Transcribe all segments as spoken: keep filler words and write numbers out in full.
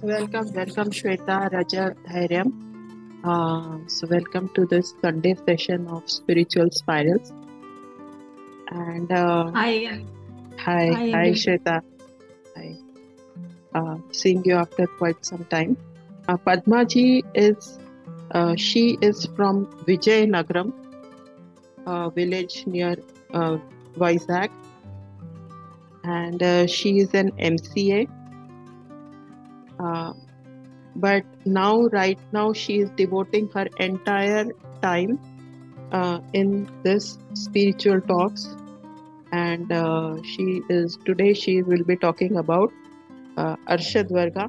So welcome, welcome Shweta, Raja, Dhairya. Uh, so welcome to this Sunday session of Spiritual Spirals. And uh, hi, hi, hi, hi Shweta. Hi. Uh, seeing you after quite some time. Uh, Padma ji is, uh, she is from Vijayanagaram, a village near uh, Vizag, and uh, she is an M C A. Uh, but now, right now, she is devoting her entire time uh, in this spiritual talks, and uh, she is today she will be talking about uh, Arshad Varga.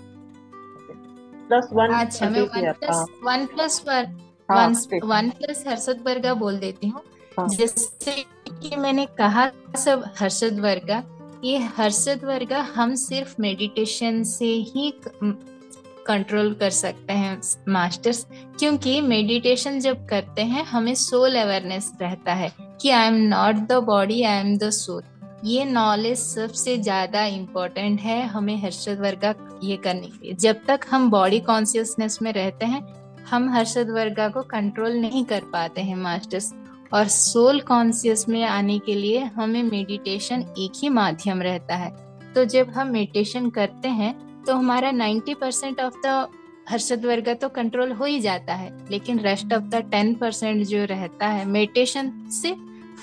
Plus one. Achha, main one plus one plus one हाँ, one plus Arshad Varga बोल देती हूँ. हाँ. जैसे कि मैंने कहा सब Arshad Varga, ये Arshad Varga हम सिर्फ मेडिटेशन से ही कंट्रोल कर सकते हैं मास्टर्स, क्योंकि मेडिटेशन जब करते हैं हमें सोल अवेयरनेस रहता है कि I am not the body, I am the soul. ये नॉलेज सबसे ज़्यादा इम्पोर्टेंट है हमें Arshad Varga ये करने के लिए. जब तक हम बॉडी कॉन्शियसनेस में रहते हैं हम Arshad Varga को कंट्रोल नहीं कर पाते हैं मास्टर्स, और सोल कॉन्शियस में आने के लिए हमें मेडिटेशन एक ही माध्यम रहता है. तो जब हम मेडिटेशन करते हैं तो हमारा नब्बे percent of the Arshad Varga तो कंट्रोल हो ही जाता है, लेकिन रेस्ट ऑफ द दस परसेंट जो रहता है मेडिटेशन से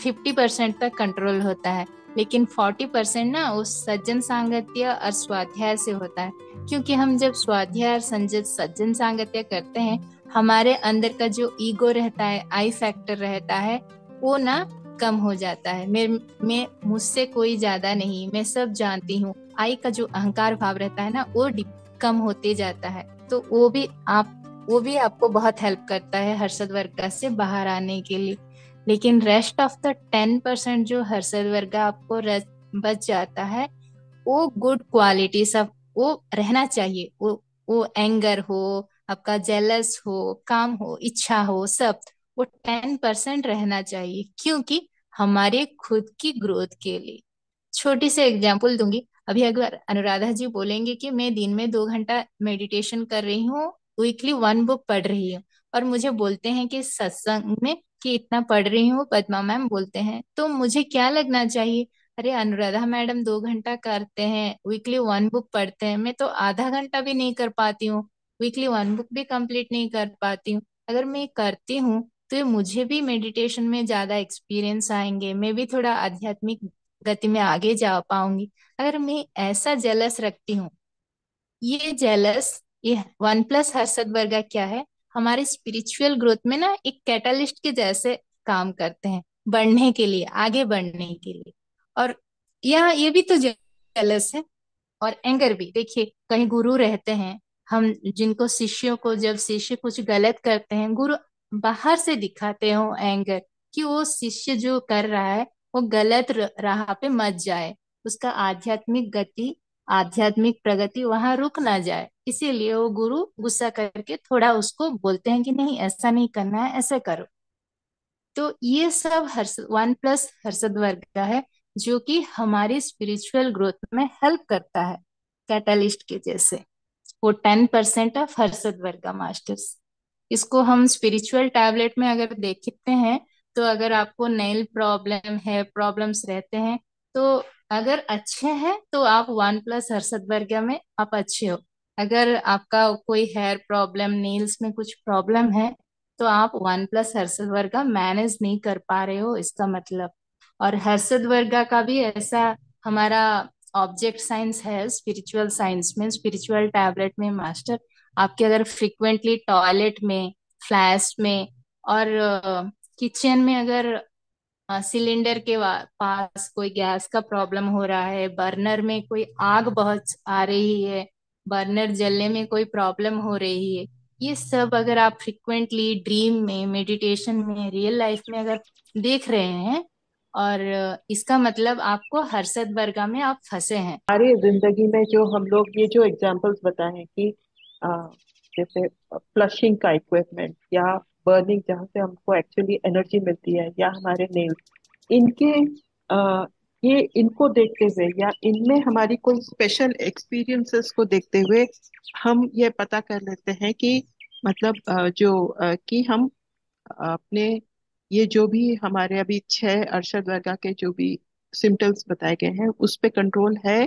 पचास परसेंट तक कंट्रोल होता है, लेकिन चालीस परसेंट ना उस सज्जन सांगत्य और स्वाध्याय से होता है. क्योंकि हम जब स्वाध्याय और सज्जन सांगत्य करते हैं हमारे अंदर का जो ईगो रहता है, आई फैक्टर रहता है, वो ना कम हो जाता है. मैं मैं मुझसे कोई ज्यादा नहीं, मैं सब जानती हूँ, आई का जो अहंकार भाव रहता है ना वो कम होते जाता है. तो वो भी आप वो भी आपको बहुत हेल्प करता है Arshad Varga से बाहर आने के लिए. लेकिन rest of the ten percent जो Arshad Varga आपको बच जाता है वो गुड क्वालिटी सब वो रहना चाहिए. वो वो एंगर हो, आपका जेलस हो, काम हो, इच्छा हो, सब वो टेन परसेंट रहना चाहिए, क्योंकि हमारे खुद की ग्रोथ के लिए. छोटी से एग्जांपल दूंगी. अभी अगर अनुराधा जी बोलेंगे कि मैं दिन में दो घंटा मेडिटेशन कर रही हूँ, वीकली वन बुक पढ़ रही हूँ, और मुझे बोलते हैं कि सत्संग में कि इतना पढ़ रही हूँ, पद्मा मैम बोलते हैं, तो मुझे क्या लगना चाहिए? अरे अनुराधा मैडम दो घंटा करते हैं, वीकली वन बुक पढ़ते हैं, मैं तो आधा घंटा भी नहीं कर पाती हूँ, वीकली वन बुक भी कंप्लीट नहीं कर पाती हूँ. अगर मैं करती हूँ तो मुझे भी मेडिटेशन में ज्यादा एक्सपीरियंस आएंगे, मैं भी थोड़ा आध्यात्मिक गति में आगे जा पाऊंगी. अगर मैं ऐसा जेलस रखती हूँ, ये जेलस, ये वन प्लस Arshad Varga क्या है, हमारे स्पिरिचुअल ग्रोथ में ना एक कैटलिस्ट के जैसे काम करते हैं बढ़ने के लिए, आगे बढ़ने के लिए. और यहाँ ये भी तो जेलस है और एंगर भी. देखिए कहीं गुरु रहते हैं, हम जिनको शिष्यों को, जब शिष्य कुछ गलत करते हैं, गुरु बाहर से दिखाते हो एंगर कि वो शिष्य जो कर रहा है वो गलत राह पे मत जाए, उसका आध्यात्मिक गति, आध्यात्मिक प्रगति वहां रुक ना जाए. इसीलिए वो गुरु गुस्सा करके थोड़ा उसको बोलते हैं कि नहीं ऐसा नहीं करना है, ऐसे करो. तो ये सब वन प्लस Arshad Varga है जो कि हमारी स्पिरिचुअल ग्रोथ में हेल्प करता है कैटलिस्ट के जैसे. वो ten percent of Arshad Varga masters. इसको हम स्पिरिचुअल टैबलेट में अगर देखते हैं तो अगर आपको नेल प्रॉब्लम है, प्रॉब्लम्स रहते हैं, तो अगर अच्छे हैं तो आप वन प्लस Arshad Varga में आप अच्छे हो. अगर आपका कोई हेयर प्रॉब्लम, नेल्स में कुछ प्रॉब्लम है, तो आप one plus Arshad Varga manage नहीं कर पा रहे हो, इसका मतलब. और Arshad Varga का भी ऐसा हमारा ऑब्जेक्ट साइंस है स्पिरिचुअल साइंस में, स्पिरिचुअल टैबलेट में मास्टर. आपके अगर फ्रिक्वेंटली टॉयलेट में, फ्लैश में और किचन में अगर सिलेंडर के पास कोई गैस का प्रॉब्लम हो रहा है, बर्नर में कोई आग बहुत आ रही है, बर्नर जलने में कोई प्रॉब्लम हो रही है, ये सब अगर आप फ्रिक्वेंटली ड्रीम में, मेडिटेशन में, रियल लाइफ में अगर देख रहे हैं, और इसका मतलब आपको Arshad Varga में आप फंसे हैं. हमारी जिंदगी में जो हम लोग ये जो एग्जाम्पल्स बताए कि Uh, जैसे फ्लशिंग का इक्विपमेंट या बर्निंग, जहाँ से हमको एक्चुअली एनर्जी मिलती है, या हमारे नेल्स, इनके uh, ये इनको देखते हुए या इनमें हमारी कोई स्पेशल एक्सपीरियंसेस को देखते हुए हम ये पता कर लेते हैं कि मतलब जो कि हम अपने ये जो भी हमारे अभी छह अरशद वर्गा के जो भी सिम्टम्स बताए गए हैं उस पे कंट्रोल है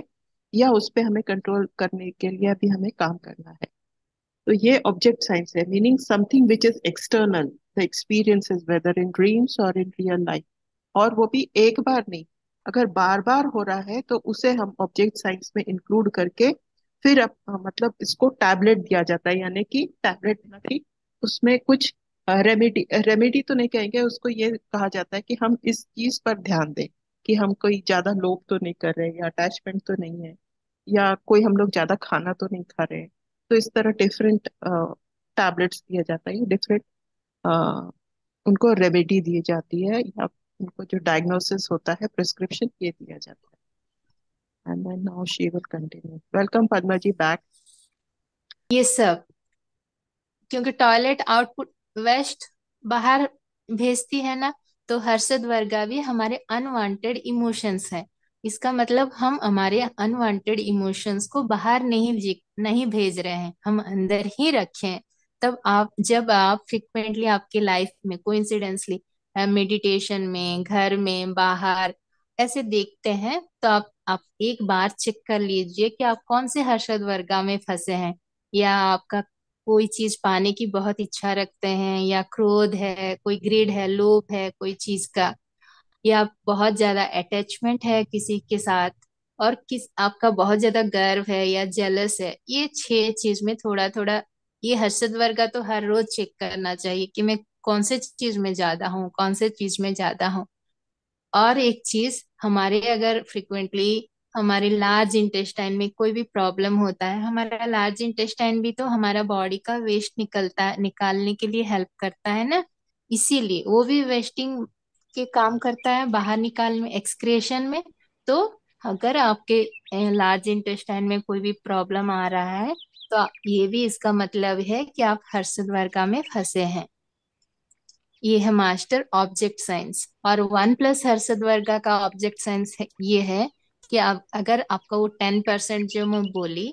या उस पे हमें कंट्रोल करने के लिए अभी हमें काम करना है। तो ये ऑब्जेक्ट साइंस है, meaning something which is external the experiences whether in dreams और इन रियल लाइफ, और वो भी एक बार नहीं, अगर बार बार हो रहा है तो उसे हम ऑब्जेक्ट साइंस में इंक्लूड करके फिर अब मतलब इसको टैबलेट दिया जाता है, यानी कि टैबलेट ना कि उसमें कुछ रेमेडी रेमेडी तो नहीं कहेंगे उसको, ये कहा जाता है कि हम इस चीज पर ध्यान दें कि हम कोई ज्यादा लोभ तो नहीं कर रहे हैं या अटैचमेंट तो नहीं है या कोई हम लोग ज्यादा खाना तो नहीं खा रहे हैं। तो इस तरह डिफरेंट टैबलेट्स दिया जाता है, डिफरेंट उनको रेमेडी दी जाती है या उनको जो डायग्नोसिस होता है प्रिस्क्रिप्शन ये दिया जाता है। And then now she will continue. Welcome Padma ji back. Yes sir. क्योंकि टॉयलेट आउटपुट वेस्ट बाहर भेजती है ना, तो हर्षद वर्गा भी हमारे अनवांटेड इमोशंस है। इसका मतलब हम हमारे अनवांटेड इमोशंस को बाहर नहीं नहीं भेज रहे हैं, हम अंदर ही रखें। तब आप जब आप फ्रिक्वेंटली आपके लाइफ में कोइंसिडेंटली मेडिटेशन में, घर में, बाहर ऐसे देखते हैं तो आप आप एक बार चेक कर लीजिए कि आप कौन से हर्षद वर्गा में फंसे हैं, या आपका कोई चीज पाने की बहुत इच्छा रखते हैं, या क्रोध है, कोई ग्रीड है, लोभ है कोई चीज का, या बहुत ज्यादा अटैचमेंट है किसी के साथ, और किस आपका बहुत ज्यादा गर्व है या जेलस है। ये छह चीज में थोड़ा थोड़ा ये हर्षद वर्गा तो हर रोज चेक करना चाहिए कि मैं कौन से चीज में ज्यादा हूँ, कौन से चीज में ज्यादा हूँ। और एक चीज हमारे अगर फ्रिक्वेंटली हमारे लार्ज इंटेस्टाइन में कोई भी प्रॉब्लम होता है, हमारा लार्ज इंटेस्टाइन भी तो हमारा बॉडी का वेस्ट निकलता निकालने के लिए हेल्प करता है ना, इसीलिए वो भी वेस्टिंग के काम करता है बाहर निकालने में, एक्सक्रेशन में। तो अगर आपके लार्ज इंटेस्टाइन में कोई भी प्रॉब्लम आ रहा है तो ये भी इसका मतलब है कि आप हर्षद वर्गा में फंसे हैं। ये है मास्टर ऑब्जेक्ट साइंस। और वन प्लस हर्षद वर्गा का ऑब्जेक्ट साइंस ये है कि आप अगर आपका वो टेन परसेंट जो मैं बोली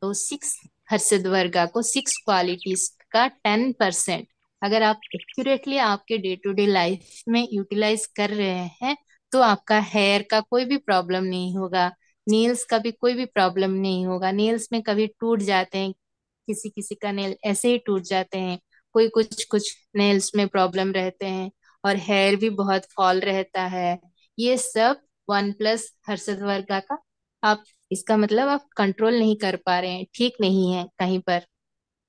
तो सिक्स हर्षद वर्गा को सिक्स क्वालिटीज का टेन परसेंट अगर आप एक्यूरेटली आपके डे टू डे लाइफ में यूटिलाइज कर रहे हैं तो आपका हेयर का कोई भी प्रॉब्लम नहीं होगा, नेल्स का भी कोई भी प्रॉब्लम नहीं होगा। नेल्स में कभी टूट जाते हैं, किसी किसी का नेल ऐसे ही टूट जाते हैं, कोई कुछ कुछ नेल्स में प्रॉब्लम रहते हैं, और हेयर भी बहुत फॉल रहता है। ये सब वन प्लस हर्षद वर्गा का आप इसका मतलब आप कंट्रोल नहीं कर पा रहे हैं, ठीक नहीं है कहीं पर,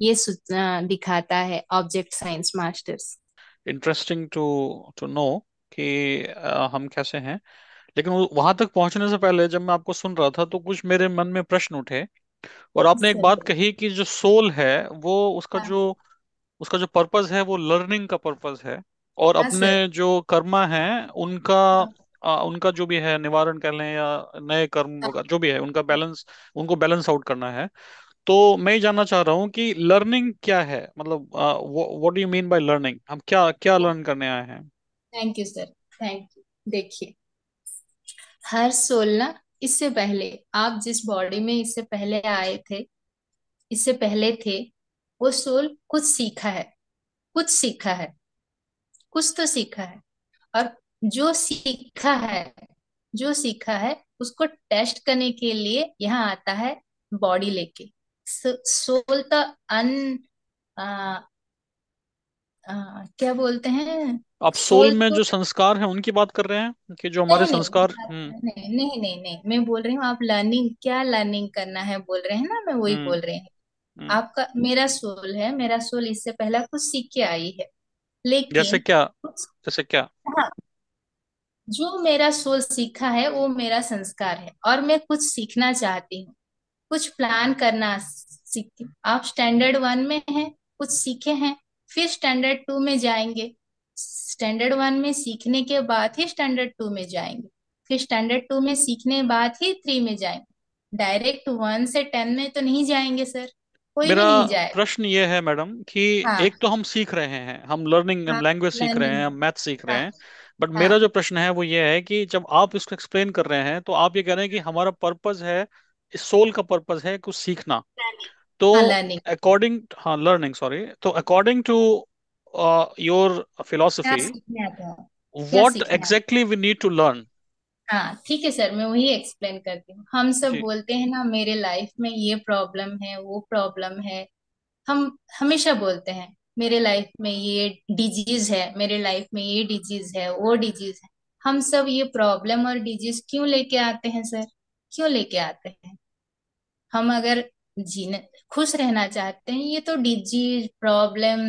ये दिखाता है object science masters. Interesting to to know कि uh, हम कैसे हैं। लेकिन वहां तक पहुंचने से पहले जब मैं आपको सुन रहा था तो कुछ मेरे मन में प्रश्न उठे, और आपने एक बात कही कि जो सोल है वो उसका हाँ। जो उसका जो पर्पस है वो लर्निंग का पर्पस है, और अपने जो कर्मा हैं उनका आ, उनका जो भी है निवारण कर लें या नए कर्म वगैरह जो भी है उनका बैलेंस उनको बैलेंस आउट करना है। तो मैं ये जानना चाह रहा हूँ कि लर्निंग क्या है, मतलब what do you mean by learning, हम क्या क्या लर्न करने आए हैं। Thank you sir, thank you. देखिए हर सोल ना, इससे पहले आप जिस बॉडी में इससे पहले आए थे, इससे पहले थे, वो सोल कुछ सीखा है, कुछ सीखा है, कुछ तो सीखा है, और जो सीखा है जो सीखा है उसको टेस्ट करने के लिए यहाँ आता है बॉडी लेके। सोल तो अन आ, आ, क्या बोलते हैं आप, सोल में जो संस्कार है उनकी बात कर रहे हैं कि जो हमारे संस्कार नहीं नहीं नहीं नहीं मैं बोल रही हूँ आप लर्निंग क्या लर्निंग करना है बोल रहे हैं ना, मैं वही बोल रही हूँ। आपका मेरा सोल है, मेरा सोल इससे पहला कुछ सीख के आई है, लेकिन जैसे क्या जैसे क्या हाँ, जो मेरा सोल सीखा है वो मेरा संस्कार है, और मैं कुछ सीखना चाहती हूँ, कुछ प्लान करना सीख। आप स्टैंडर्ड वन में हैं, कुछ सीखे हैं, फिर स्टैंडर्ड टू में जाएंगे, स्टैंडर्ड वन में सीखने के बाद ही स्टैंडर्ड टू में जाएंगे, फिर स्टैंडर्ड टू में सीखने के बाद ही थ्री में जाएंगे, डायरेक्ट वन से टेन में तो नहीं जाएंगे सर, कोई मेरा नहीं जाए। प्रश्न ये है मैडम कि हाँ, एक तो हम सीख रहे हैं, हम लर्निंग लैंग्वेज हाँ, सीख रहे हैं, हम मैथ सीख हाँ, रहे हैं, बट मेरा हाँ जो प्रश्न है वो ये है कि जब आप इसको एक्सप्लेन कर रहे हैं तो आप ये कह रहे हैं कि हमारा पर्पज है, सोल का पर्पज है कुछ सीखना। लर्निंग, तो हाँ लर्निंग अकॉर्डिंग, हाँ लर्निंग, सॉरी, तो अकॉर्डिंग टू योर क्या फिलोसफी सीखने आता है, क्या व्हाट सीखने आता है? Exactly we need to learn? हाँ ठीक है सर, मैं वही एक्सप्लेन करती हूँ। हम सब जी बोलते हैं ना, मेरे लाइफ में ये प्रॉब्लम है, वो प्रॉब्लम है, हम हमेशा बोलते हैं मेरे लाइफ में ये डिजीज है, मेरे लाइफ में ये डिजीज है, वो डिजीज है। हम सब ये प्रॉब्लम और डिजीज क्यों लेके आते हैं सर? क्यों लेके आते हैं? हम अगर जीने खुश रहना चाहते हैं, ये तो disease, problem,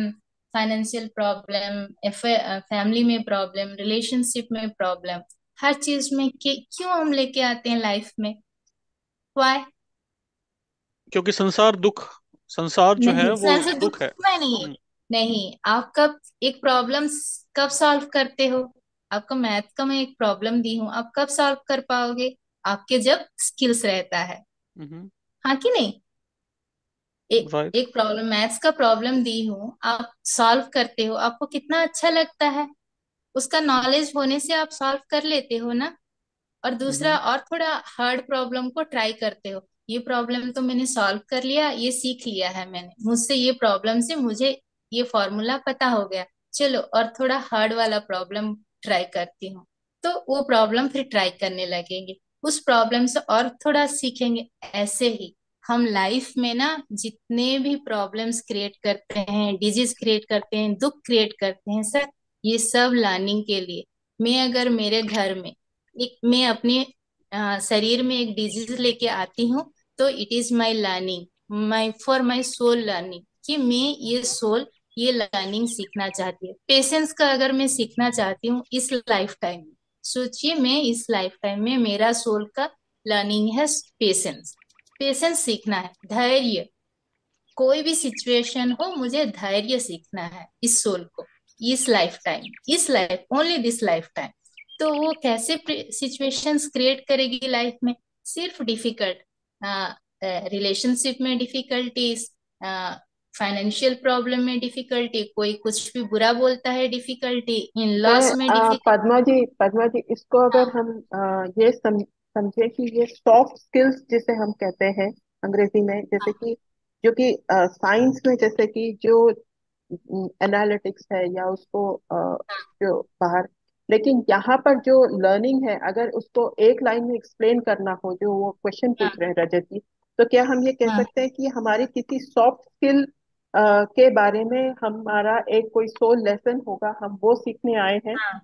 financial problem, family में प्रॉब्लम, रिलेशनशिप में प्रॉब्लम, हर चीज में के, क्यों हम लेके आते हैं लाइफ में? वाई क्योंकि संसार दुख, संसार जो है नहीं, वो सर से दुख दुख है। में नहीं हम्म, नहीं आप कब एक प्रॉब्लम कब सॉल्व करते हो? आपको मैथ का मैं एक प्रॉब्लम दी हूँ, आप कब सॉल्व कर पाओगे? आपके जब स्किल्स रहता है, हम्म, हाँ कि नहीं? एक राइट एक प्रॉब्लम, मैथ्स का प्रॉब्लम दी हूँ, आप सॉल्व करते हो, आपको कितना अच्छा लगता है, उसका नॉलेज होने से आप सॉल्व कर लेते हो ना। और दूसरा, हम्म, और थोड़ा हार्ड प्रॉब्लम को ट्राई करते हो, ये प्रॉब्लम तो मैंने सॉल्व कर लिया, ये सीख लिया है मैंने, मुझसे ये प्रॉब्लम से मुझे ये फॉर्मूला पता हो गया, चलो और थोड़ा हार्ड वाला प्रॉब्लम ट्राई करती हूँ, तो वो प्रॉब्लम फिर ट्राई करने लगेंगे, उस प्रॉब्लम से और थोड़ा सीखेंगे। ऐसे ही हम लाइफ में ना जितने भी प्रॉब्लम्स क्रिएट करते हैं, डिजीज क्रिएट करते हैं, दुख क्रिएट करते हैं सर, ये सब लर्निंग के लिए। मैं अगर मेरे घर में एक, मैं अपने अ, शरीर में एक डिजीज लेके आती हूँ, तो it is my learning, my for my soul learning, कि मैं ये सोल ये लर्निंग सीखना चाहती हूँ। पेशेंस का अगर मैं सीखना चाहती हूँ इस लाइफ टाइम में, सोचिए मैं इस लाइफ टाइम में मेरा सोल का लर्निंग है पेशेंस, पेशेंस सीखना है, धैर्य, कोई भी सिचुएशन हो मुझे धैर्य सीखना है इस सोल को, इस लाइफ टाइम, इस life, only this lifetime. तो वो कैसे सिचुएशंस क्रिएट करेगी लाइफ में? सिर्फ डिफिकल्ट, रिलेशनशिप में डिफिकल्टीज, फाइनेंशियल प्रॉब्लम में डिफिकल्टी, कोई कुछ भी बुरा बोलता है डिफिकल्टी, इन लॉस में आ, डिफिकल्टी। पद्मा जी, पद्मा जी इसको अगर हम आ, ये सम, समझे कि ये सॉफ्ट स्किल्स जिसे हम कहते हैं अंग्रेजी में, जैसे कि जो कि साइंस में, जैसे कि जो एनालिटिक्स है या उसको अ, जो बाहर, लेकिन यहाँ पर जो लर्निंग है अगर उसको एक लाइन में एक्सप्लेन करना हो, जो वो क्वेश्चन पूछ रहे हैं रजत जी, तो क्या हम ये कह सकते हैं कि हमारी किसी सॉफ्ट स्किल के बारे में हमारा एक कोई सोल लेसन होगा, हम वो सीखने आए हैं, हाँ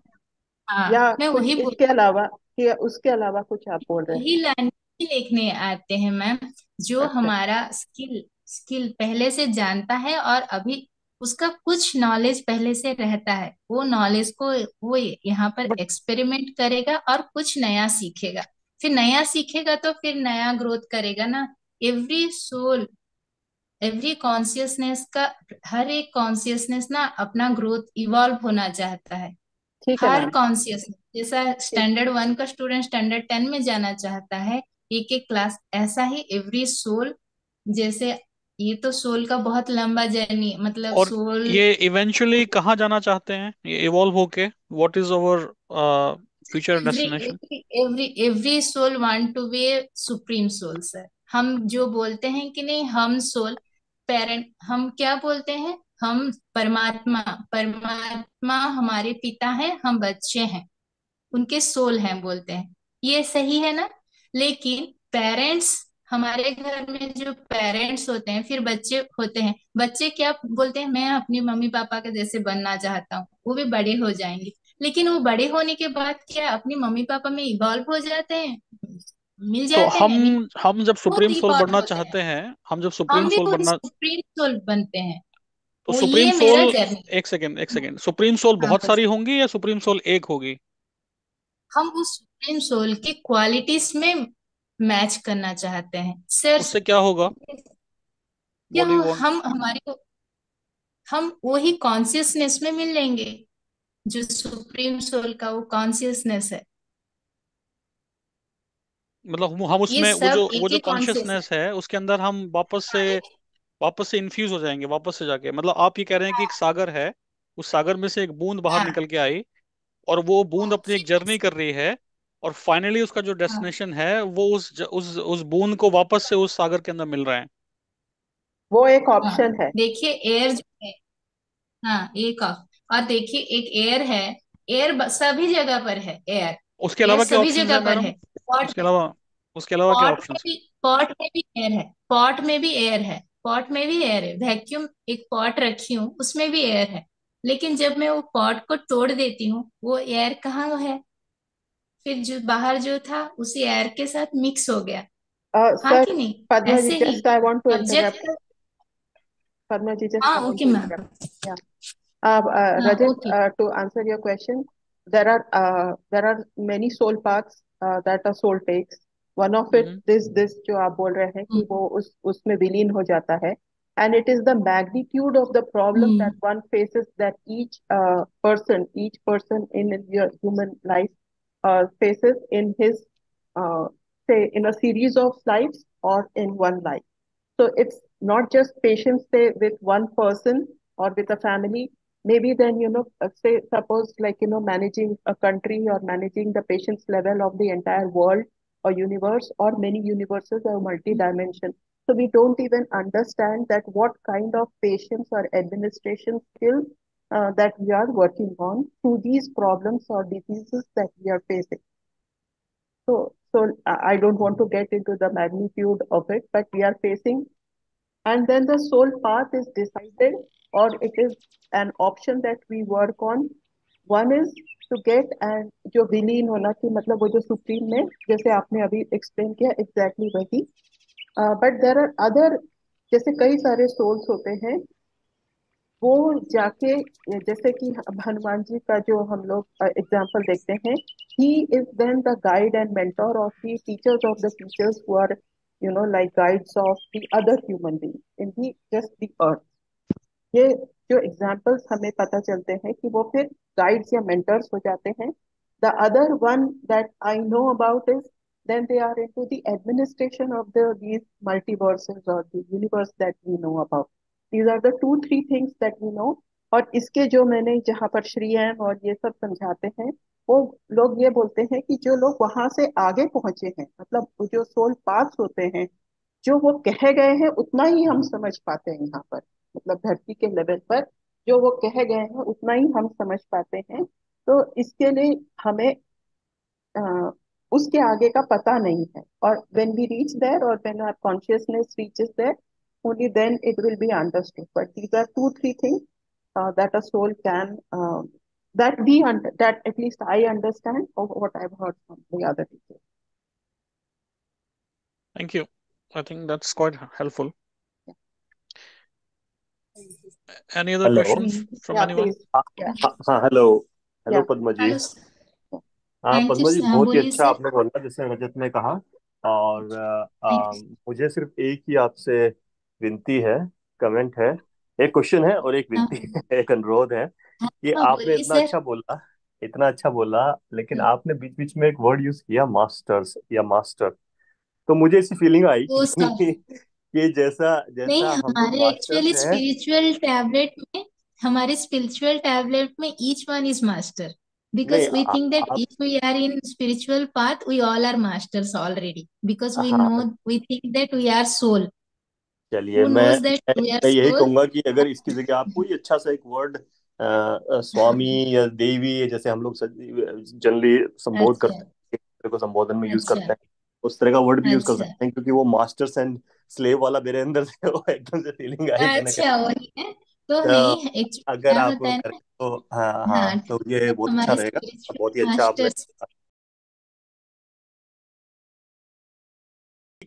हाँ या मैं कुछ वही बोल इसके अलावा, कि उसके अलावा कुछ आप बोल रहे हैं? यही लाइन ही लिखने आते हैं मैम, जो अच्छा हमारा स्किल स्किल पहले से जानता है और अभी उसका कुछ नॉलेज पहले से रहता है, वो नॉलेज को वो यहाँ पर बट एक्सपेरिमेंट करेगा और कुछ नया सीखेगा, फिर नया सीखेगा तो फिर नया ग्रोथ करेगा ना। एवरी सोल, एवरी कॉन्शियसनेस का, हर एक कॉन्शियसनेस ना अपना ग्रोथ इवॉल्व होना चाहता है, ठीक है हर मैम, कॉन्शियसनेस, जैसा ठीक, स्टैंडर्ड वन का स्टूडेंट स्टैंडर्ड टेन में जाना चाहता है एक एक क्लास, ऐसा ही एवरी सोल, जैसे ये तो सोल का बहुत लंबा जर्नी, मतलब और सोल ये इवेंचुअली कहाँ जाना चाहते हैं, ये इवॉल्व होके? What is our future every destination? Every every every soul want to be supreme soul sir. हम जो बोलते हैं कि नहीं, हम सोल पेरेंट, हम क्या बोलते हैं, हम परमात्मा, परमात्मा हमारे पिता हैं, हम बच्चे हैं, उनके सोल हैं बोलते हैं, ये सही है ना। लेकिन पेरेंट्स, हमारे घर में जो पेरेंट्स होते हैं, फिर बच्चे होते हैं, बच्चे क्या बोलते हैं, मैं अपनी मम्मी पापा के जैसे बनना चाहता हूँ, वो भी बड़े हो जाएंगे, लेकिन वो बड़े होने के बाद क्या अपनी मम्मी पापा में इवॉल्व हो जाते हैं, मिल तो जाते हम हैं, नहीं, हम जब खुद सुप्रीम सोल इवॉल्व बनना होते हैं, चाहते हैं, हम जब सुप्रीम हम भी सोल खुद बनना, सुप्रीम सोल बनते हैं। तो वो सुप्रीम ये मेरा सोल, जर्नी, एक सेकेंड एक सेकेंड, सुप्रीम सोल हाँ बहुत बस, सारी होंगी या सुप्रीम सोल एक होगी? हम उस सुप्रीम सोल की क्वालिटीज में मैच करना चाहते हैं सर। उससे क्या होगा? क्या व्हाट डू यू वांट? हम हमारे हम वही कॉन्शियसनेस में मिल लेंगे, जो सुप्रीम सोल का वो कॉन्शियसनेस है, मतलब हम हम ये उसमें वो जो सब वो एक जो ही कॉन्शियसनेस कॉन्शियसनेस है उसके अंदर हम वापस से है। वापस से इन्फ्यूज हो जाएंगे, वापस से जाके, मतलब आप ये कह रहे हैं कि एक सागर है, उस सागर में से एक बूंद बाहर हाँ निकल के आई और वो बूंद अपनी एक जर्नी कर रही है और फाइनली उसका जो डेस्टिनेशन है वो उस उस उस बूंद को वापस से उस सागर के अंदर मिल रहा है। वो एक ऑप्शन है। देखिए एयर जो है, हाँ एक और देखिए एक एयर है, एयर सभी जगह पर है, एयर उसके एयर अलावा क्या सभी ऑप्शन है जगह पर मैडम? है। पॉट उसके अलावा उसके अलावा क्या पॉट ऑप्शन में भी पॉट में भी एयर है, पॉट में भी एयर है, पॉट में भी एयर है। वैक्यूम एक पॉट रखी हूँ उसमें भी एयर है, लेकिन जब मैं वो पॉट को तोड़ देती हूँ वो एयर कहाँ है? फिर जो बाहर जो था उसी एयर के साथ मिक्स हो गया। Uh, हाँ sir, कि नहीं? Padma ji, ऐसे ही just I want to object. interrupt. Padma ji, just I हाँ want okay to ma'am interrupt. Yeah. Uh, uh, हाँ Rajat, okay uh, to answer your question, there are uh, there are many soul paths uh, that a soul takes. One of it, hmm this this जो आप बोल रहे हैं कि हम्म वो उस उसमें विलीन हो जाता है, and it is the magnitude of the problem that hmm one faces that each uh, person each person in your human life uh, faces in his uh, say in a series of lives or in one life. So it's not just patients say with one person or with a family. Maybe then, you know, uh, say suppose like, you know, managing a country or managing the patient's level of the entire world or universe or many universes or multi-dimension. So we don't even understand that what kind of patients or administration skills uh, that we are working on through these problems or diseases that we are facing. So, so I I don't want to get into the magnitude of it, but we are facing, and then the soul path is decided, or it is an option that we work on. One is to get and जो विलीन होना कि मतलब वो जो supreme में जैसे आपने अभी एक्सप्लेन किया एग्जैक्टली exactly वही, बट देर आर अदर जैसे कई सारे सोल्स होते हैं वो जाके जैसे कि हनुमान जी का जो हम लोग एग्जाम्पल देखते हैं, he is then the guide and mentor of the teachers of the teachers who are you know like guides of the other human being in the just the earth. ये जो एग्जाम्पल्स हमें पता चलते हैं कि वो फिर गाइड्स या mentors हो जाते हैं. The other one that I know about is then they are into the administration of the these multiverses और the universe that we know about. These are the two three things that we know. और इसके जो मैंने जहाँ पर Shri M और ये सब समझाते हैं वो लोग ये बोलते हैं कि जो लोग वहां से आगे पहुंचे हैं, मतलब वो जो सोल पास होते हैं जो वो कह गए हैं उतना ही हम समझ पाते हैं यहाँ पर, मतलब धरती के लेवल पर जो वो कह गए हैं उतना ही हम समझ पाते हैं. तो इसके लिए हमें अ, उसके आगे का पता नहीं है. और when we reach there or when our consciousness reaches there, only then it will be understood. But these are two three things uh, that a soul can um, that we under, that at least I understand of what I've heard from the other people. Thank you, I think that's quite helpful. Any other hello questions hmm, from Yeah, anyone? please. हाँ Yeah, हाँ हाँ, hello hello yeah, Padma ji. Hello sir, हाँ thank you Padma ji, sir. हाँ बहुत ही बोलिए अच्छा sir. आपने बोला जैसे रजत ने कहा। और अ, थैंक अ, मुझे सिर्फ एक ही आपसे विनती है, कमेंट है, एक क्वेश्चन है और एक यू। हाँ विनती है, एक अनुरोध है हाँ कि हाँ, आपने बोलिए इतना सर। अच्छा बोला, इतना अच्छा बोला, लेकिन हम्म, आपने बीच बीच में एक वर्ड यूज किया, मास्टर्स या मास्टर। तो मुझे ऐसी फीलिंग आई वो सर कि कि जैसा नहीं, जैसा हम लोग हमारे मास्टर्स एक्चुअली हैं। स्पिरिचुअल टैबलेट में हमारे स्पिरिचुअल टैबलेट में ईच वन इज मास्टर, नहीं because we uh, think that आप if we are in spiritual path we all are masters already, because we हाँ no we think that we are soul, चलिए, who मैं knows that मैं we are मैं यही soul. कहूंगा कि अगर इसकी जगह आप कोई अच्छा सा एक वर्ड स्वामी या देवी, जैसे हम लोग जनरली संबोध अच्छा करते हैं, एक दूसरे को संबोधन में यूज करते अच्छा हैं, उस तरह का वर्ड भी यूज कर अच्छा सकते हैं, क्योंकि वो मास्टर्स एंड स्लेव वाला मेरे अंदर से वो एकदम से फीलिंग आई मैंने अच्छा कहा। वही है तो तो नहीं, एक्चुअली अगर क्या आप होता है ना, करें तो हाँ हाँ हाँ तो ये बहुत अच्छा हमारे रहेगा। स्पिरिचुअल बहुत ही अच्छा आपने मास्टर्स।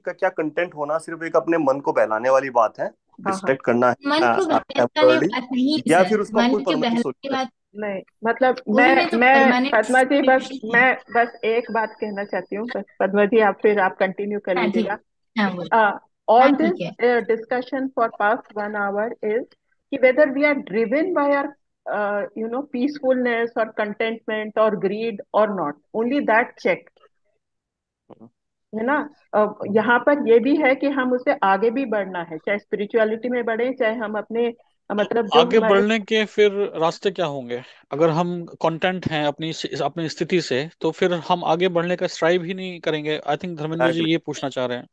का क्या कंटेंट होना सिर्फ एक अपने मन को बहलाने वाली बात है, हाँ हाँ डिस्ट्रैक्ट करना है मन को बहलाने टेम्परली, नहीं या सर, फिर उसको आप मन कोई के परमानेंट बहलाने सोल्यूशन। बात नहीं मतलब मैं उन्होंने तो मैं परमानेंट पद्मा जी बस सोल्यूशन मैं है। बस एक बात कहना चाहती हूँ, बस पद्मा जी आप फिर आप कंटिन्यू कर हाँ लीजिएगा. ठीक हाँ बोल uh, all हाँ this ठीक है uh, discussion for past one hour is कि whether we are driven by our uh, you know peacefulness or contentment or greed or not, only that check है ना. uh, यहाँ पर ये भी है कि हम उसे आगे भी बढ़ना है, चाहे स्पिरिचुअलिटी में बढ़े चाहे हम अपने मतलब जो आगे हमारे बढ़ने के फिर रास्ते क्या होंगे? अगर हम कंटेंट हैं अपनी अपनी स्थिति से, तो फिर हम आगे बढ़ने का स्ट्राइव ही नहीं करेंगे। आई थिंक धर्मेंद्र जी ये पूछना चाह रहे हैं।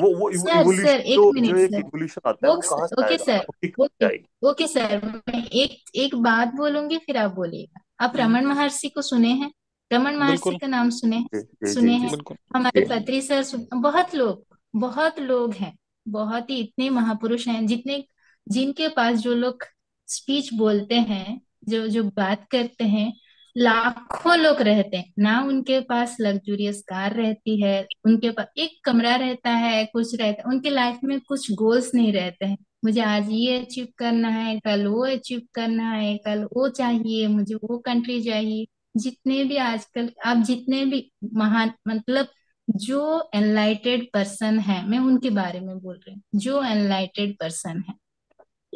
वो वो सर सर एक तो, मिनट सर इवोल्यूशन आता है वो कहाँ से ओके आएगा? सर वो किस ओके जाएगी? ओके सर मैं एक एक बात बोलूंगी, फिर आप बोलिएगा। आप हम्म, रमन महर्षि को सुने हैं? रमन महर्षि बिल्कुल का नाम सुने हैं? जी जी जी सुने जी हैं बिल्कुल हमारे जी खत्री सर सुन, बहुत लोग बहुत लोग हैं, बहुत ही इतने महापुरुष हैं जितने जिनके पास, जो लोग स्पीच बोलते हैं, जो जो बात करते हैं, लाखों लोग रहते हैं ना। उनके पास लग्जूरियस कार रहती है, उनके पास एक कमरा रहता है, कुछ रहता है, उनके लाइफ में कुछ गोल्स नहीं रहते हैं। मुझे आज ये अचीव करना है, कल वो अचीव करना है, कल वो चाहिए, मुझे वो कंट्री चाहिए। जितने भी आजकल आप जितने भी महान, मतलब जो एनलाइटेड पर्सन है, मैं उनके बारे में बोल रही हूँ, जो एनलाइटेड पर्सन है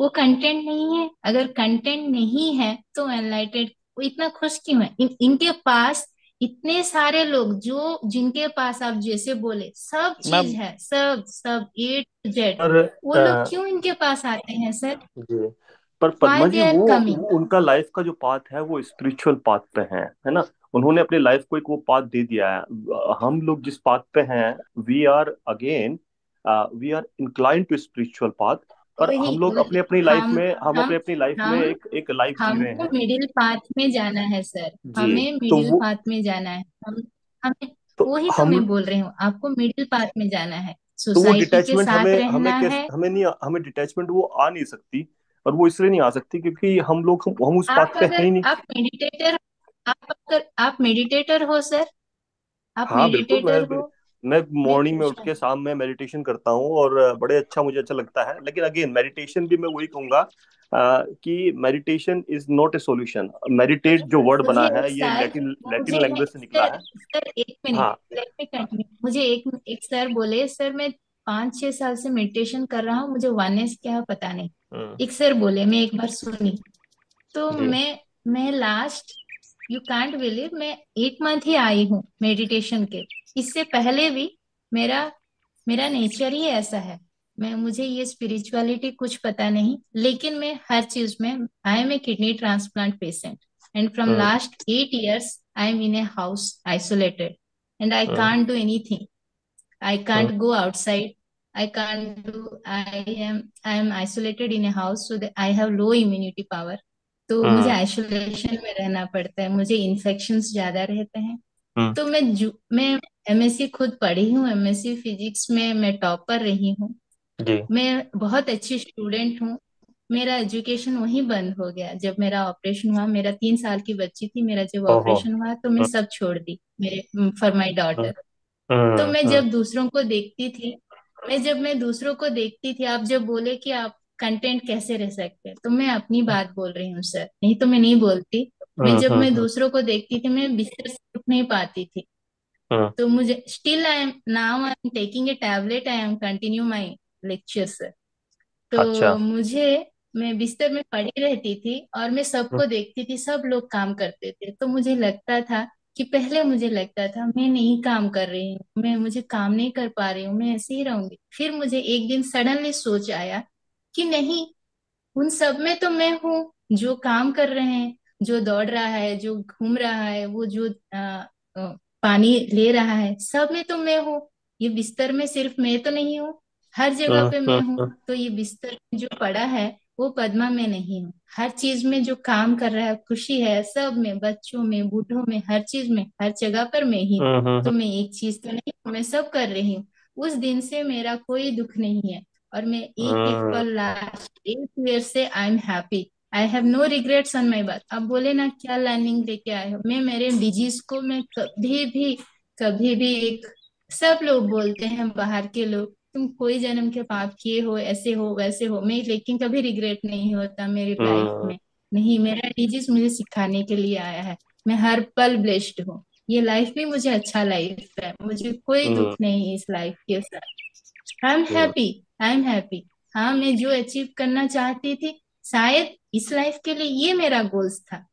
वो कंटेंट नहीं है। अगर कंटेंट नहीं है तो एनलाइटेड वो इतना खुश क्यों है? इन, इनके पास इतने सारे लोग, जो जिनके पास आप जैसे बोले सब मैं चीज है, सब सब ए टू जेड, पर वो लोग अ, क्यों इनके पास आते हैं सर? जी पर Padma why ji they are वो कमिंग? वो उनका लाइफ का जो पाथ है वो स्पिरिचुअल पाथ पे है है ना। उन्होंने अपने लाइफ को एक वो पाथ दे दिया है। अ, हम लोग जिस पाथ पे हैं, we are again we are incline to spiritual path, पर वही हम लोग वही अपने अपनी लाइफ हम में हम हम अपने अपनी लाइफ में हम एक एक लाइफ जी रहे हमको हैं। मिडिल पाथ में जाना है सर, जी हमें तो मिडिल वो पाथ में जाना है। हम हमें तो वही तो हम मैं बोल रही हूँ, आपको मिडिल पाथ में जाना है, तो वो सोसाइटी के डिटैचमेंट साथ हमें हमें रहना कैसे है। हमें नहीं हमें डिटैचमेंट वो आ नहीं सकती, और वो इसलिए नहीं आ सकती क्योंकि हम लोग हम, हम उस आप पाथ पे हैं अगर ही नहीं। आप मेडिटेटर आप अगर आप मेडिटेटर हो सर, आप हाँ बिल्कुल, मैं मेडिटेटर हो, मैं मैं मॉर्निंग में उठ के शाम में मेडिटेशन करता हूँ, और अ, बड़े अच्छा मुझे अच्छा लगता है। लेकिन अगेन मेडिटेशन भी मैं वही कहूंगा अ, कि meditation is not a solution. Meditate जो वर्ड बना मुझे है ये सर लैटिन लैटिन मुझे लैंग्वेज से निकला सर है। सर एक मिनट, हाँ लेट मी कंटिन्यू। मुझे एक एक सर बोले, सर मैं पाँच छह साल से मेडिटेशन कर रहा हूँ, मुझे वननेस क्या है पता नहीं। हम्म, एक सर बोले, मैं एक बार सुनी तो जी मैं मैं लास्ट, यू कांट बिलीव, मैं एक मंथ ही आई हूँ मेडिटेशन के। इससे पहले भी मेरा मेरा नेचर ही ऐसा है, मैं मुझे ये स्पिरिचुअलिटी कुछ पता नहीं, लेकिन मैं हर चीज में, I am a kidney transplant patient and from hmm last eight years I am in a house isolated and I hmm can't do anything, I hmm, can't go outside. I can't do. I am. I am isolated in a house, so that I have low immunity power. तो मुझे हम्म, isolation में रहना पड़ता है, मुझे infections ज्यादा रहते हैं। हम्म, तो मैं जू मैं एमएससी खुद पढ़ी हूँ, एमएससी फिजिक्स में मैं टॉपर रही हूँ, जी मैं बहुत अच्छी स्टूडेंट हूँ। मेरा एजुकेशन वहीं बंद हो गया जब मेरा ऑपरेशन हुआ। मेरा तीन साल की बच्ची थी, मेरा जब ओहो ऑपरेशन हुआ तो मैं हम्म सब छोड़ दी मेरे फॉर माई हम्म डॉटर। तो हम्म मैं हम्म, जब दूसरों को देखती थी मैं जब मैं दूसरों को देखती थी, आप जब बोले कि आप कंटेंट कैसे रह सकते हैं, तो मैं अपनी बात बोल रही हूँ सर, नहीं तो मैं नहीं बोलती। मैं हम्म, जब हम्म, मैं हम्म, दूसरों को देखती थी, मैं बिस्तर से उठ नहीं पाती थी। हम्म, तो मुझे still I am now I am taking a tablet, I am continue my lecture sir. अच्छा तो मुझे मैं बिस्तर में पड़ी रहती थी और मैं हम्म सबको देखती थी, सब लोग काम करते थे। तो मुझे लगता था कि पहले मुझे लगता था मैं नहीं काम कर रही हूँ, मैं मुझे काम नहीं कर पा रही हूँ, मैं ऐसे ही रहूंगी। फिर मुझे एक दिन सडनली सोच आया कि नहीं, उन सब में तो मैं हूँ, जो काम कर रहे हैं, जो दौड़ रहा है, जो घूम रहा है, वो जो आ, आ, पानी ले रहा है, सब में तो मैं हूँ। ये बिस्तर में सिर्फ मैं तो नहीं हूँ, हर जगह हम्म पे मैं हूँ। हम्म, तो ये बिस्तर में जो पड़ा है वो पद्मा में नहीं हूँ, हर चीज में जो काम कर रहा है, खुशी है, सब में, बच्चों में, बूढ़ों में, हर चीज में, हर जगह पर मैं ही हूँ। हम्म, तो हम्म, मैं एक चीज तो नहीं हूँ, मैं सब कर रही हूँ। उस दिन से मेरा कोई दुख नहीं है और मैं एक एक हम्म, पल लास्ट एट ईयर से I am happy, I have no regrets on my बात। अब बोले ना क्या लर्निंग लेके आए हो। मैं मेरे डिजीज को मैं कभी भी कभी भी एक, सब लोग बोलते हैं बाहर के लोग, तुम कोई जन्म के पाप किए हो, ऐसे हो वैसे हो, मैं लेकिन कभी रिग्रेट नहीं होता मेरी लाइफ हम्म, में। नहीं, मेरा डिजीज मुझे सिखाने के लिए आया है, मैं हर पल ब्लेस्ड हूँ। ये लाइफ भी मुझे अच्छा लाइफ है, मुझे कोई दुख हम्म, नहीं इस लाइफ के साथ। I am hmm, happy, I am happy. हाँ, मैं जो अचीव करना चाहती थी, शायद इस लाइफ के लिए ये मेरा गोल्स था,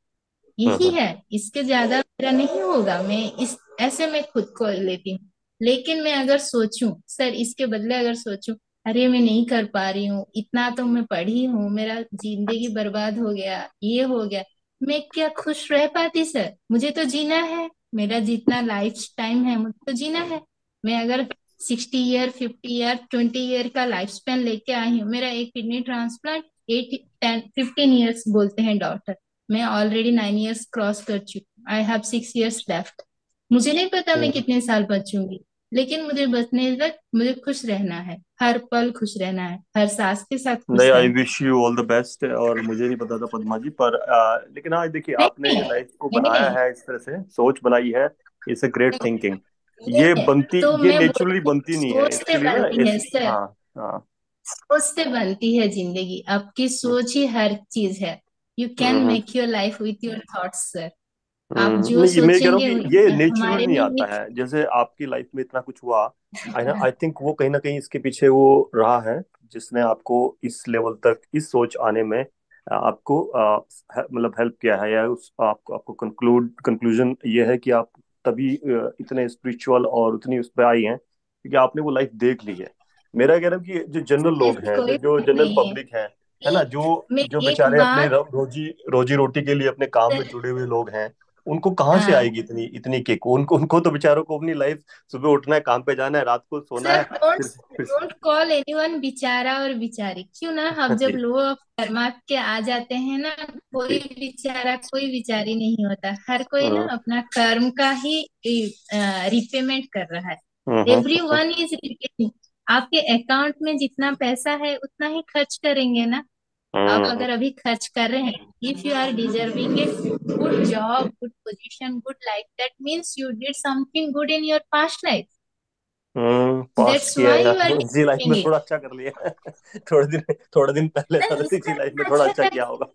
यही हम्म, है, इसके ज्यादा मेरा नहीं होगा। मैं इस ऐसे मैं खुद को लेती हूँ। लेकिन मैं अगर सोचूं सर, इसके बदले अगर सोचूं अरे मैं नहीं कर पा रही हूँ, इतना तो मैं पढ़ी हूँ, मेरा जिंदगी बर्बाद हो गया, ये हो गया, मैं क्या खुश रह पाती सर? मुझे तो जीना है, मेरा जितना लाइफ टाइम है मुझे तो जीना है। मैं अगर sixty year, fifty year, twenty year का लाइफ स्पैन लेके आई हूँ। मेरा एक kidney transplant eight ten fifteen years बोलते हैं डॉक्टर, मैं ऑलरेडी नाइन ईयर्स क्रॉस कर चुकी हूँ। I have six years left. मुझे नहीं पता मैं हम्म कितने साल बचूंगी, लेकिन मुझे बचने तक मुझे खुश रहना है, हर पल खुश रहना है, हर सांस के साथ खुश नहीं, आई रहना है। Wish you all the best. और मुझे नहीं पता था पद्मा जी, पर आ, लेकिन हाँ देखिए, नहीं आपने नहीं लाइफ को नहीं बनाया नहीं है इस तरह से, सोच बनाई है, इट्स अ ग्रेट थिंकिंग। ये नहीं है बनती, तो ये मैं नेचुरली बोलती हूँ, बनती नहीं है सोच से एक्चुअली ना बनती है इस। सर, हाँ हाँ सोच से बनती है जिंदगी। आपकी सोच ही हर चीज है। You can hmm make your life with your thoughts sir. आप हम्म, जो नहीं, मैं कह रहा हूँ सोचेंगे कि ये वही नेचुरल हमारे नहीं में आता है। जैसे आपकी लाइफ में इतना कुछ हुआ, आई ना आई थिंक वो कहीं ना कहीं इसके पीछे वो रहा है जिसने आपको इस लेवल तक, इस सोच आने में आ, आपको आ, हे- मतलब हेल्प किया है, या उस आपको आपको कंक्लूड कंक्लूजन ये है कि आप तभी आ, इतने स्पिरिचुअल और उतनी उस पर आई हैं क्योंकि आपने वो लाइफ देख ली है। मेरा कह रहा हूँ कि जो जनरल लोग ऐसी हैं, कोई जो जो बात जनरल नहीं है। पब्लिक हैं है ना, जो मैं जो एक बेचारे अपने बात रो, रोजी रोजी रोटी के लिए अपने काम में सर, जुड़े हुए लोग हैं, उनको कहाँ से हाँ आएगी इतनी इतनी किक? उनको उनको तो बेचारों को अपनी लाइफ, सुबह उठना है, काम पे जाना है, रात को सोना सर, है, डोंट फिर फिर डोंट कॉल एनीवन बेचारा और बेचारी। क्यों ना हम जब जी लो ऑफ कर्मा के आ जाते हैं ना, कोई जी बेचारा कोई बेचारी नहीं होता। हर कोई ना हम्म अपना कर्म का ही रिपेमेंट कर रहा है। Hmm every hmm one is repairing. आपके अकाउंट में जितना पैसा है उतना ही खर्च करेंगे ना। आप हम्म, अगर अभी खर्च कर रहे हैं, if you are deserving a good job, good position, good life, that means you did something good in your past life, hmm, past that's किया है व्हाई यार, यू आर इसी लाइफ में डिजर्विंग इट। थोड़ा अच्छा कर लिया है। थोड़े दिन थोड़े दिन पहले सर, था, इसी उससे लाइफ में थोड़ा अच्छा अच्छा किया होगा।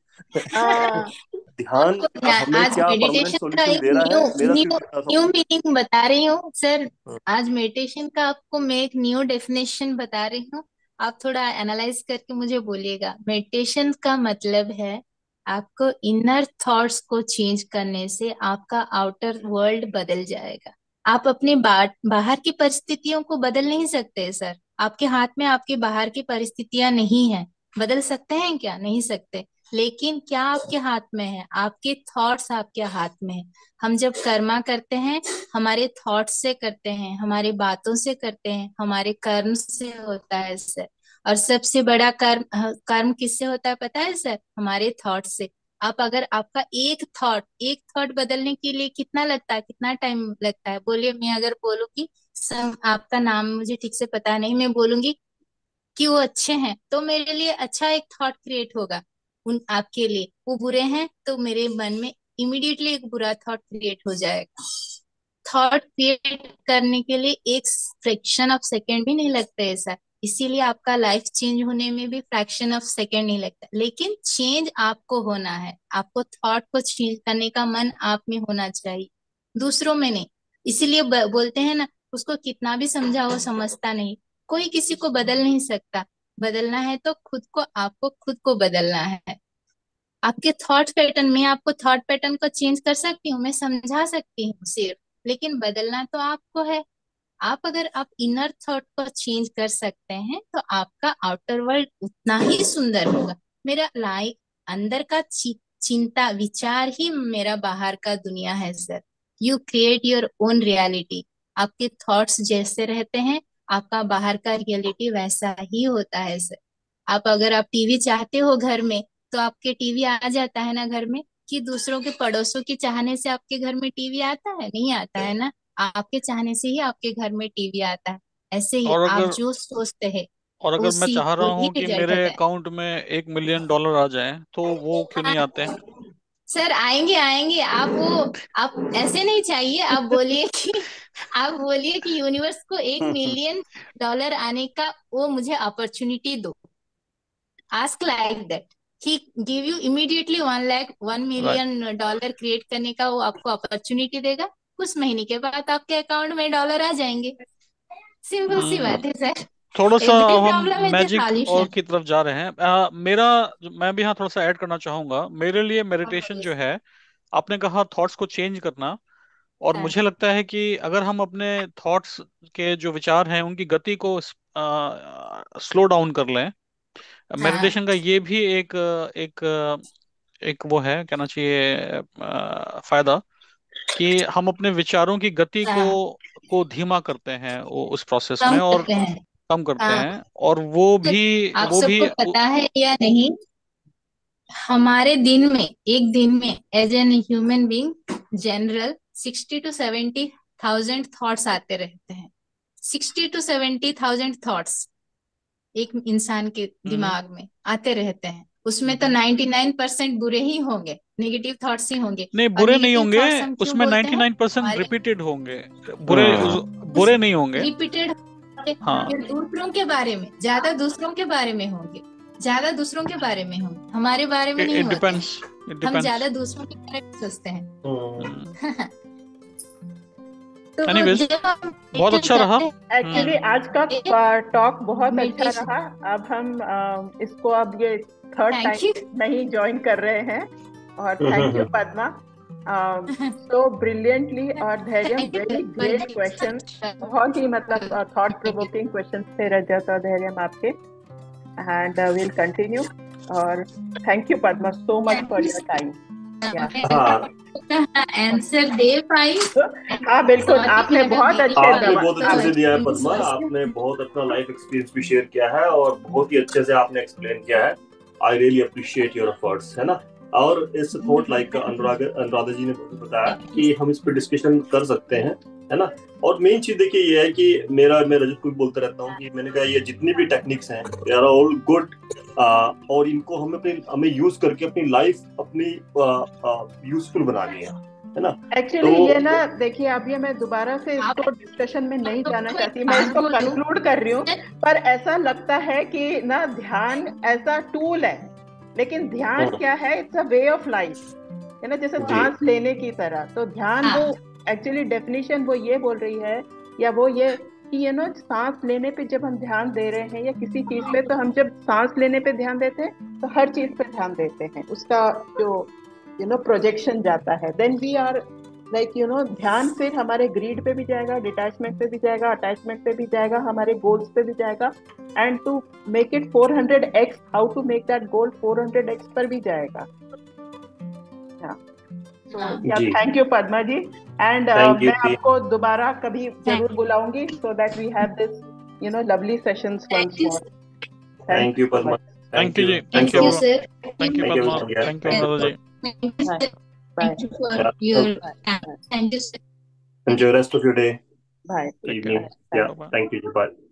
हाँ ध्यान आपको ध्यान, हमें आज क्या परमानेंट मेडिटेशन का सॉल्यूशन एक दे रहा न्यू है, मेरा न्यू सिर्फ इतना न्यू समझ में। मीनिंग बता रही हूँ सर। हम्म, आज मेडिटेशन का आपको मैं एक न्यू डेफिनेशन बता रही हूँ, आप थोड़ा एनालाइज करके मुझे बोलिएगा। मेडिटेशन का मतलब है आपको इनर थॉट्स को चेंज करने से आपका आउटर वर्ल्ड बदल जाएगा। आप अपने बा, बाहर की परिस्थितियों को बदल नहीं सकते सर। आपके हाथ में आपके बाहर की परिस्थितियां नहीं है। बदल सकते हैं क्या? नहीं सकते। लेकिन क्या आपके हाथ में है? आपके थॉट्स आपके हाथ में है। हम जब कर्मा करते हैं, हमारे थॉट्स से करते हैं, हमारे बातों से करते हैं, हमारे कर्म से होता है सर। और सबसे बड़ा कर्म ह- कर्म किससे होता है पता है सर? हमारे थॉट से। आप अगर आपका एक थॉट एक थॉट बदलने के लिए कितना लगता है, कितना टाइम लगता है? बोलिए। मैं अगर बोलूँ कि सर आपका नाम मुझे ठीक से पता नहीं, मैं बोलूंगी कि वो अच्छे हैं, तो मेरे लिए अच्छा एक थॉट क्रिएट होगा उन आपके लिए। वो बुरे हैं तो मेरे मन में इमिडिएटली एक बुरा थॉट क्रिएट हो जाएगा। थॉट क्रिएट करने के लिए एक फ्रैक्शन ऑफ सेकेंड भी नहीं लगता है सर। इसीलिए आपका लाइफ चेंज होने में भी फ्रैक्शन ऑफ सेकेंड नहीं लगता। लेकिन चेंज आपको होना है, आपको थॉट को चेंज करने का मन आप में होना चाहिए, दूसरों में नहीं। इसीलिए ब, बोलते हैं ना, उसको कितना भी समझाओ समझता नहीं। कोई किसी को बदल नहीं सकता। बदलना है तो खुद को, आपको खुद को बदलना है। आपके थॉट पैटर्न में, आपको थॉट पैटर्न को चेंज कर सकती हूँ मैं, समझा सकती हूँ सिर्फ, लेकिन बदलना तो आपको है। आप अगर आप इनर थॉट को चेंज कर सकते हैं तो आपका आउटर वर्ल्ड उतना ही सुंदर होगा। मेरा लाइक अंदर का चि, चिंता विचार ही मेरा बाहर का दुनिया है sir. You create your own reality. आपके थॉट्स जैसे रहते हैं, आपका बाहर का रियलिटी वैसा ही होता है सर। आप अगर आप टीवी चाहते हो घर में, तो आपके टीवी आ जाता है ना घर में। कि दूसरों के पड़ोसों के चाहने से आपके घर में टीवी आता है? नहीं आता है ना। आपके चाहने से ही आपके घर में टीवी आता है। ऐसे ही और आप अगर जो सोचते हैं और अगर मैं उसी चाह रहा वही हूँ कि रिजल्ट मेरे होता है अकाउंट में एक मिलियन डॉलर आ जाए, तो वो क्यों नहीं आते? सर। आएंगे आएंगे। आप वो आप ऐसे नहीं चाहिए। आप बोलिए कि आप बोलिए कि यूनिवर्स को एक मिलियन डॉलर आने का वो मुझे अपॉर्चुनिटी दो। Ask like that, he give you immediately one lakh one right, million dollar create करने का वो आपको अपॉर्चुनिटी देगा। कुछ महीने के बाद आपके अकाउंट में डॉलर आ जाएंगे। सिंपल सी बात है सर। थोड़ा सा एवरी अब हम प्रॉब्लम इज ए मैजिक और सॉल्यूशन। की तरफ जा रहे हैं। आ, मेरा जो- मैं भी यहाँ थोड़ा सा ऐड करना चाहूंगा। मेरे लिए मेडिटेशन जो है, आपने कहा थॉट्स को चेंज करना, और हाँ मुझे लगता है कि अगर हम अपने थॉट्स के जो विचार हैं उनकी गति को स्लो डाउन कर लें, हाँ मेडिटेशन का ये भी एक अ, एक अ, एक वो है, कहना चाहिए अ, फायदा, कि हम अपने विचारों की गति को हाँ को धीमा करते हैं वो- उस प्रोसेस में, कम और करते हैं। कम करते हाँ हैं, और वो सब- भी आप वो भी सबको पता है या नहीं, हमारे दिन में, एक दिन में as an human being general sixty to seventy thousand thoughts आते रहते हैं। Sixty to seventy thousand thoughts एक इंसान के हम्म दिमाग में आते रहते हैं। उसमें तो हम्म नाइन्टी नाइन परसेंट बुरे ही होंगे, नेगेटिव थॉट्स ही होंगे। नहीं, और बुरे नहीं नेगेटिव होंगे थॉट्स हम क्यों उसमें, बोलते नाइन्टी हैं? नाइन परसेंट हमारे रिपीटेड होंगे, बुरे उस, उस बुरे नहीं होंगे। रिपीटेड, हाँ दूसरों के बारे में ज्यादा, दूसरों के बारे में होंगे ज्यादा, दूसरों के बारे में होंगे, हमारे बारे में नहीं इट होते हैं। डिपेंड्स इट हम डिपेंड्स ज्यादा दूसरों के बारे में सोचते हैं। हम्म तो एनीवेज, जब हम बहुत मेडिटेशन अच्छा रहा। करते एक्चुअली हम्म आज का हैं, टॉक बहुत अच्छा मेडिटेशन, रहा। अब हम अ, इसको अब ये थर्ड थैंक यू। टाइम नहीं ज्वाइन कर रहे हैं। और thank you Padma, so brilliantly और Dhairyam, thank very great question, बहुत ही मतलब थॉट यू। प्रोवोकिंग क्वेश्चन थे रजत और धैर्यम आपके, एंड विल कंटिन्यू। और thank you Padma so much for your time. या आंसर दे पाई। हाँ बिल्कुल, Sorry, आपने मेरा बहुत video अच्छे आपने बहुत अच्छे से दिया है पद्मा, आपने बहुत अपना लाइफ एक्सपीरियंस भी शेयर किया है और बहुत ही अच्छे से आपने एक्सप्लेन किया है। I really appreciate your efforts, है ना। और इस थॉट लाइक का अनुराग अनुराधा जी ने बताया कि हम इस पर डिस्कशन कर सकते हैं, है ना। और मेन चीज देखिए ये है कि मेरा मैं रजत को भी बोलता रहता हूँ कि मैंने कहा ये जितनी भी टेक्निक्स हैं दे आर ऑल गुड, और इनको हमें अपने हमें यूज करके अपनी लाइफ अपनी यूजफुल बनानी है है ना। एक्चुअली तो- ये ना देखिए, अब ये मैं दोबारा से इसको डिस्कशन में नहीं जाना चाहती, मैं इसको कंक्लूड कर रही हूँ। पर ऐसा लगता है कि ना ध्यान ऐसा टूल है, लेकिन ध्यान क्या है, it's a way of life, है ना, जैसे जी। सांस लेने की तरह। तो ध्यान हाँ। वो एक्चुअली डेफिनेशन वो ये बोल रही है, या वो ये कि यू नो सांस लेने पे जब हम ध्यान दे रहे हैं या किसी चीज पे, तो हम जब सांस लेने पे ध्यान देते हैं तो हर चीज पे ध्यान देते हैं, उसका जो यू नो प्रोजेक्शन जाता है। Then we are like you know ध्यान फिर हमारे ग्रीड पे भी जाएगा, डिटैचमेंट पे भी जाएगा, अटैचमेंट पे भी जाएगा, हमारे गोल्स पे भी जाएगा, and to make it four hundred X how to make that goal four hundred X पर भी जाएगा। Thank you Padma ji, and Thank you, मैं जी। आपको दोबारा कभी जरूर बुलाऊंगी, so that we have this you know lovely sessions once more. Thank you Padma, thank you ji, thank you sir, thank you Padma, thank you Anuradha ji. Enjoy rest of your day. Bye. Take care. Yeah. Bye-bye. Thank you. Bye.